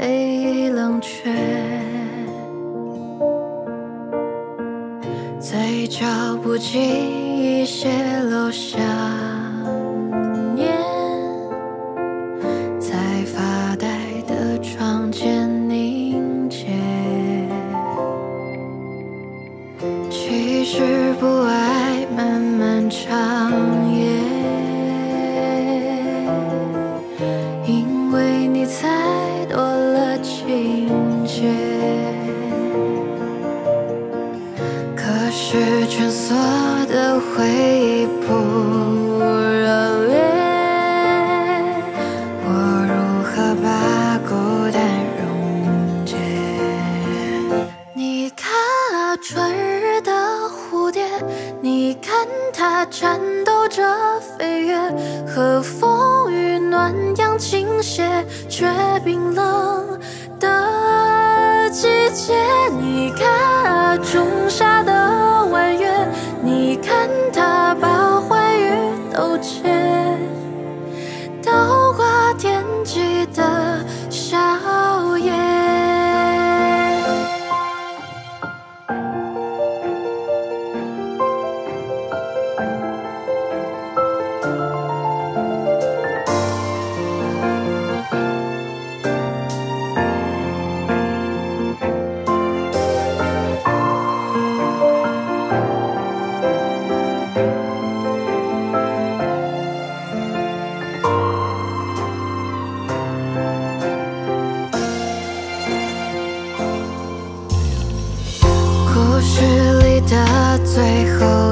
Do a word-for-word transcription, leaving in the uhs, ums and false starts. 被冷却，再找不及一些留下念，在发呆的窗间凝结。其实不爱漫漫长夜。 可是蜷缩的回忆不热烈，我如何把孤单溶解？你看啊，春日的蝴蝶，你看它颤抖着飞跃，和风雨暖阳倾斜，却冰冷的。 季节，你看啊，仲夏的弯月，你看它把欢愉都结，倒挂天际的笑靥。 故事里的最后。